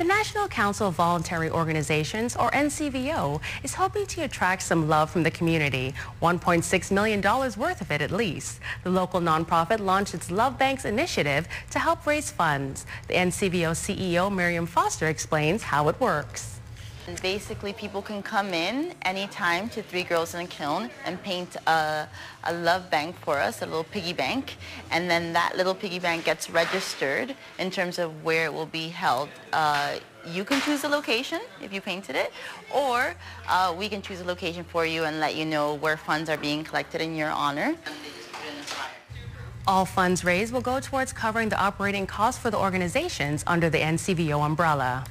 The National Council of Voluntary Organizations, or NCVO, is hoping to attract some love from the community, $1.6 million worth of it at least. The local nonprofit launched its Love Banks initiative to help raise funds. The NCVO CEO, Miriam Foster, explains how it works. Basically, people can come in anytime to Three Girls and a Kiln and paint a love bank for us, a little piggy bank, and then that little piggy bank gets registered in terms of where it will be held. You can choose a location if you painted it, or we can choose a location for you and let you know where funds are being collected in your honor. All funds raised will go towards covering the operating costs for the organizations under the NCVO umbrella.